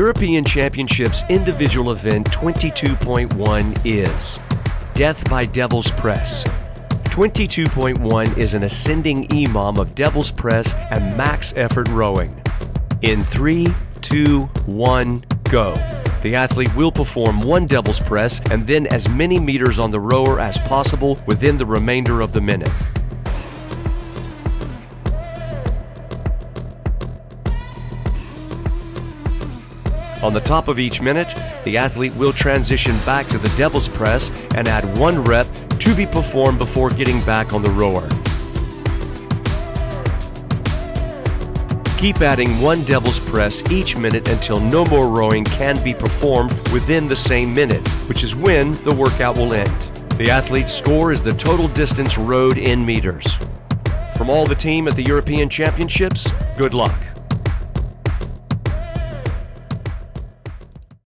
European Championships individual event 22.1 is Death by Devils Press. 22.1 is an ascending imam of Devils Press and max effort rowing. In 3, 2, 1, go. The athlete will perform one Devil's Press and then as many meters on the rower as possible within the remainder of the minute. On the top of each minute, the athlete will transition back to the Devil's Press and add one rep to be performed before getting back on the rower. Keep adding one Devil's Press each minute until no more rowing can be performed within the same minute, which is when the workout will end. The athlete's score is the total distance rowed in meters. From all the team at the European Championships, good luck.